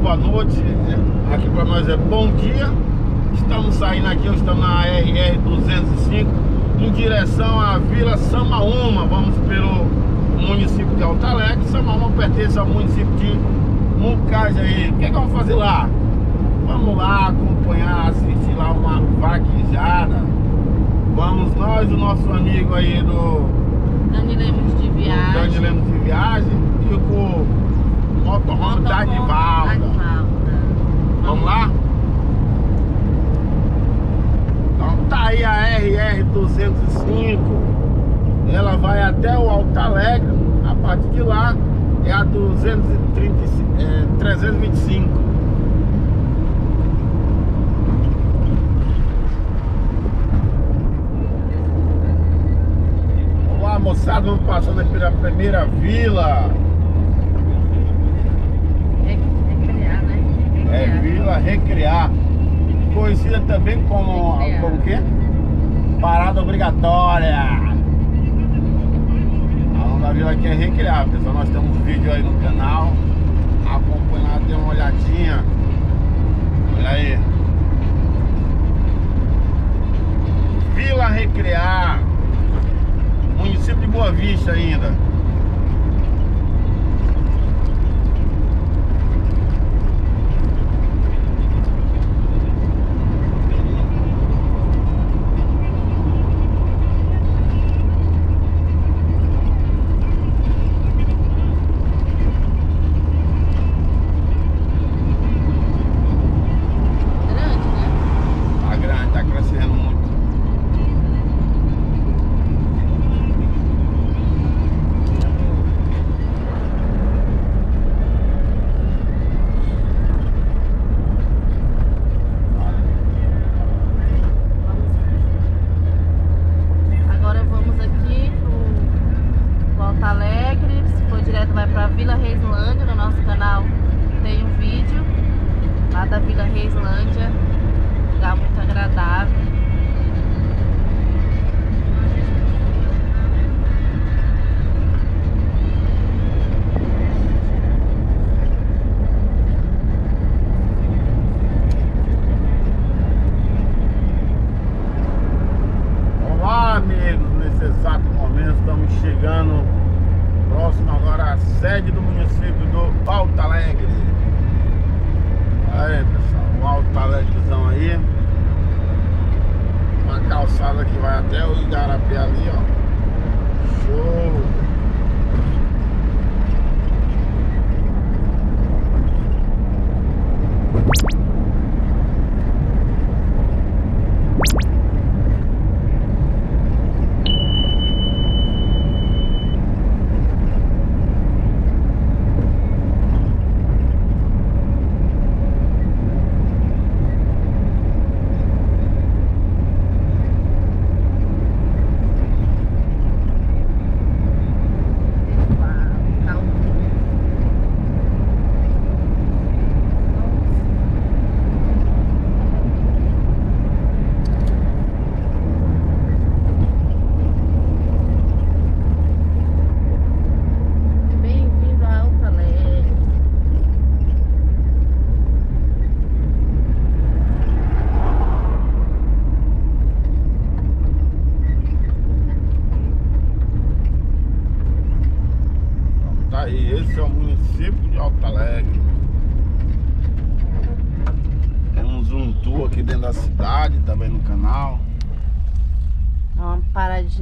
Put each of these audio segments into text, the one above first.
boa noite. Aqui para nós é bom dia. Estamos saindo aqui, estamos na RR 205 em direção à Vila Samaúma. Vamos pelo município de Alto Alegre. Samaúma pertence ao município de Mucajaí. O que é que vamos fazer lá? Vamos lá acompanhar, assistir lá uma vaquejada. Vamos nós, o nosso amigo aí do Dani Lemos de Viagem, e o motorhome da Divalda. Vamos lá? Então tá aí a RR 205. Ela vai até o Alto Alegre. A partir de lá é a 325. Moçada, vamos passando pela primeira vila. Recrear, né? Recrear. É Vila Recrear, conhecida também como o quê? Parada obrigatória. A onda da vila aqui é Recrear, pessoal. Nós temos um vídeo aí no canal. Acompanha lá, dê uma olhadinha. Olha aí. Vila Recrear. Município de Boa Vista ainda.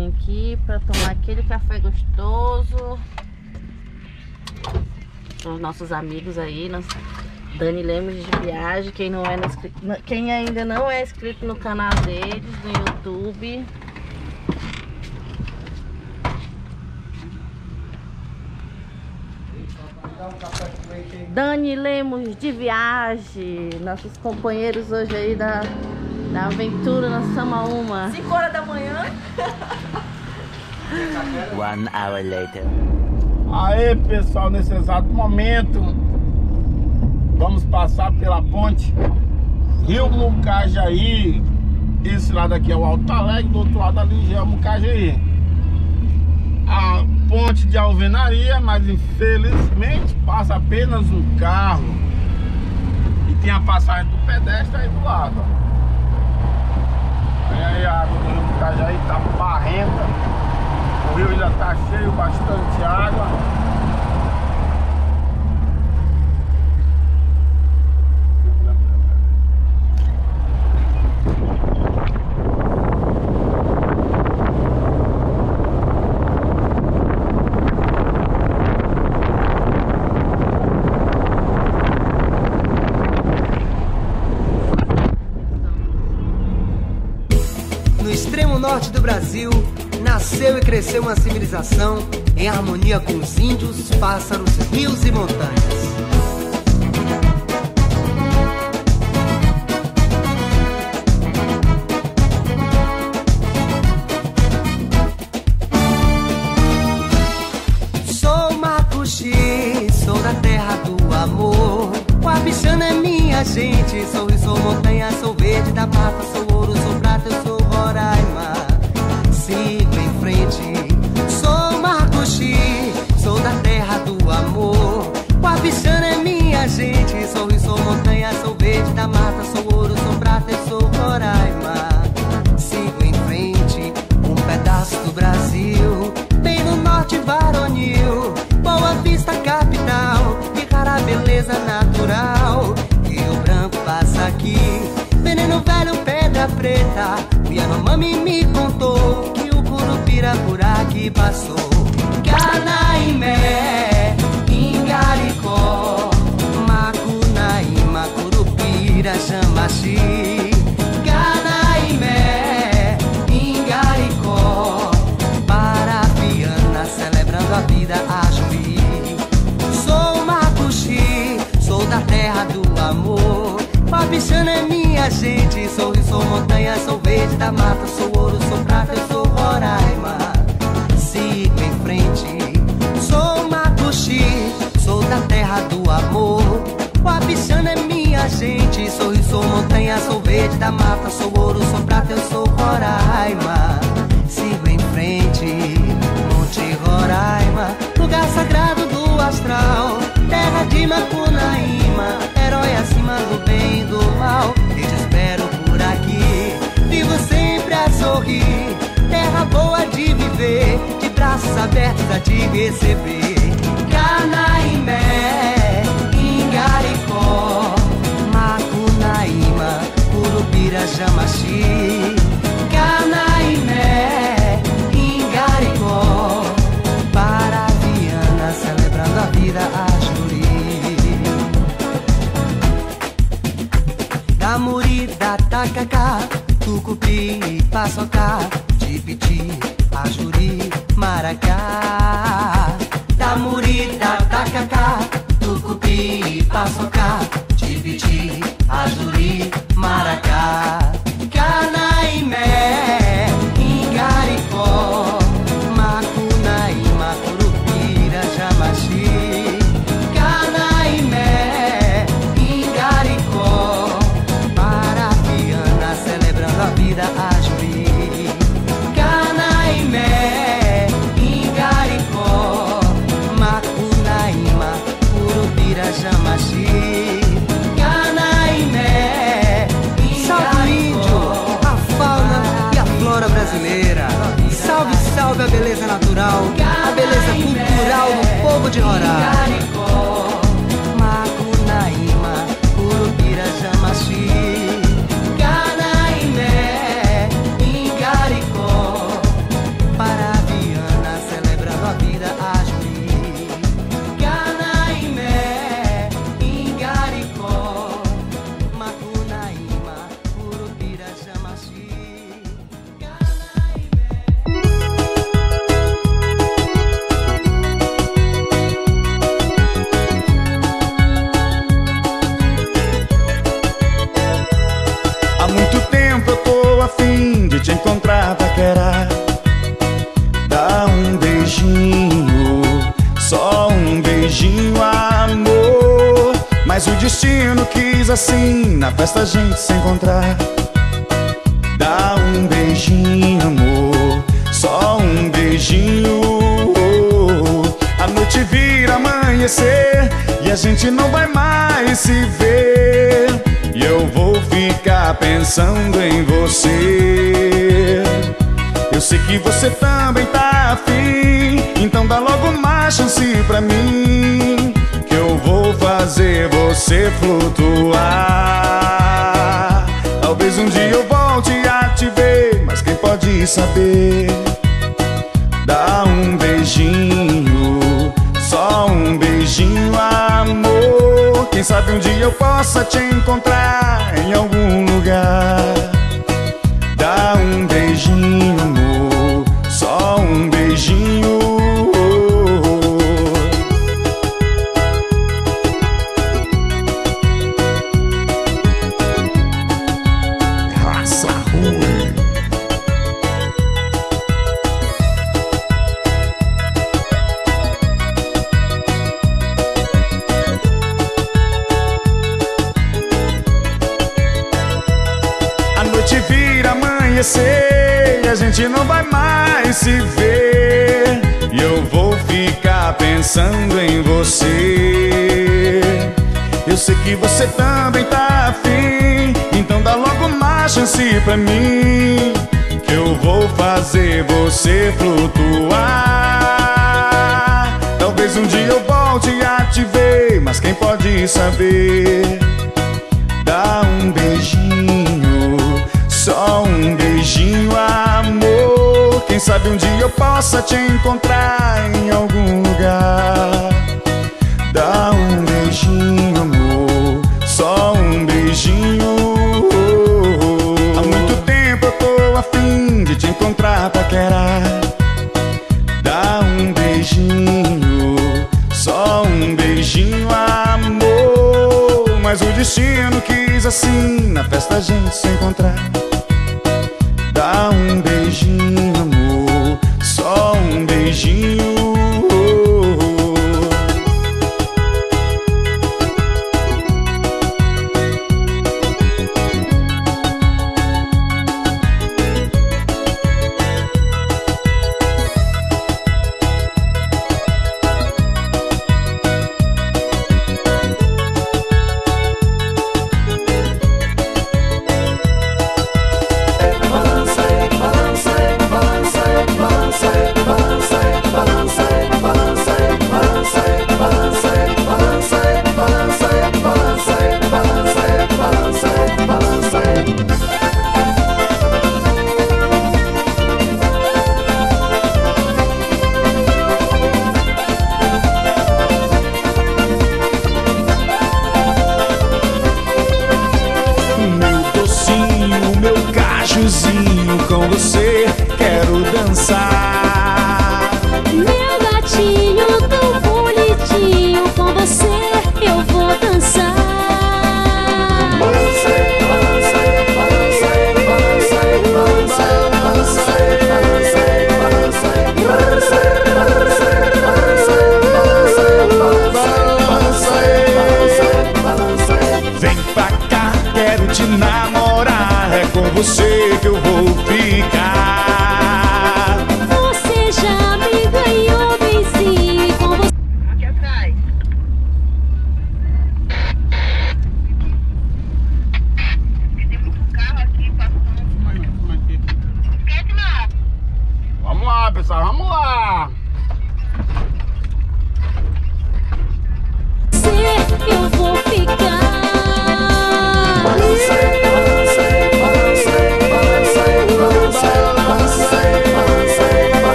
Aqui para tomar aquele café gostoso com os nossos amigos aí, Dani Lemos de Viagem. Quem ainda não é inscrito no canal deles no YouTube, Dani Lemos de Viagem, nossos companheiros hoje aí da aventura na Samaúma. 5 horas da manhã. 1 hour later. Aê, pessoal, nesse exato momento vamos passar pela ponte Rio Mucajaí. Esse lado aqui é o Alto Alegre, do outro lado ali já é o Mucajaí. A ponte de alvenaria, mas infelizmente passa apenas um carro. tinha a passagem do pedestre aí do lado, ó. Aí a água do Rio Mucajaí tá barrenta. O rio ainda tá cheio, bastante água. Norte do Brasil, nasceu e cresceu uma civilização em harmonia com os índios, pássaros, rios e montanhas. Sou Macuxi, sou da terra do amor. O Abishana é minha gente. Sou rio, sou montanha, sou verde da mata, sou ouro, sou prata, eu sou Roraima. Sigo em frente. Sou Macuxi, sou da terra do amor. O Abishana é minha gente. Sou rio, sou montanha, sou verde da mata, sou ouro, sou prata, eu sou Roraima. Sigo em frente. Um pedaço do Brasil, bem no norte varonil. Boa Vista, capital, e cara beleza natural. Rio Branco passa aqui, veneno velho, pedra preta. O Yanomami me contou que o porupira por aqui passou. Canaimé, engaricó, macunaíma, curupira, chamaxi. Canaimé, engaricó, parafiana, celebrando a vida a Jumbi. Sou Macuxi, sou da terra do amor. Abishana é minha gente. Sou rio, sou montanha, sou verde da mata, sou ouro, sou prata, eu sou Roraima. Sigo em frente. Sou Macuxi, sou da terra do amor. Abishana é minha gente. Sou rio, sou montanha, sou verde da mata, sou ouro, sou prata, eu sou Roraima. Sigo em frente. Monte Roraima, lugar sagrado do astral, terra de macunaíma, herói acima do bem e do mal. Eu te espero por aqui, vivo sempre a sorrir, terra boa de viver, de braços abertos a te receber. Canaimé, engaricó, macunaíma, curupira, jamaxi. Canaimé, engaricó, paraviana, celebrando a vida a juri. Da muri, da tacacá, tucupi, paçoca, tipiti, ajuri, maracá. Da muri, da tacacá, tucupi, paçoca, tipiti, ajuri, maracá. Canaimé, engaricó, macunaíma, curupira, jamaxi. Canaimé, engaricó, macunaíma, curupira, jamaxi. Canaimé, salve índio, a fauna e a flora brasileira. Salve, salve a beleza natural, a beleza cultural do povo de Roraima. Engaricó, macunaíma, curupira, jamaxi. Te encontrar, paquerar, dá um beijinho, só um beijinho, amor. Mas o destino quis assim, na festa a gente se encontrar. Dá um beijinho, amor, só um beijinho, oh. A noite vira amanhecer e a gente não vai mais se ver. tá pensando em você. Eu sei que você também tá afim, então dá logo uma chance pra mim, que eu vou fazer você flutuar. Talvez um dia eu volte a te ver, mas quem pode saber? Dá um beijinho, só um beijinho, amor. Quem sabe um dia eu possa te encontrar em algum lugar. Dá um beijinho, amor, só um beijinho. E a gente não vai mais se ver, e eu vou ficar pensando em você. Eu sei que você também tá afim, então dá logo uma chance pra mim, que eu vou fazer você flutuar. Talvez um dia eu volte a te ver, mas quem pode saber? Dá um beijinho, só um beijinho, amor. Quem sabe um dia eu possa te encontrar em algum lugar. Dá um beijinho, amor, só um beijinho. Há muito tempo eu tô afim de te encontrar, paquerar. Dá um beijinho, só um beijinho, amor. Mas o destino quis assim, na festa a gente se encontrar. Dá um beijinho, amor, só um beijinho. Vamos lá, pessoal, vamos lá!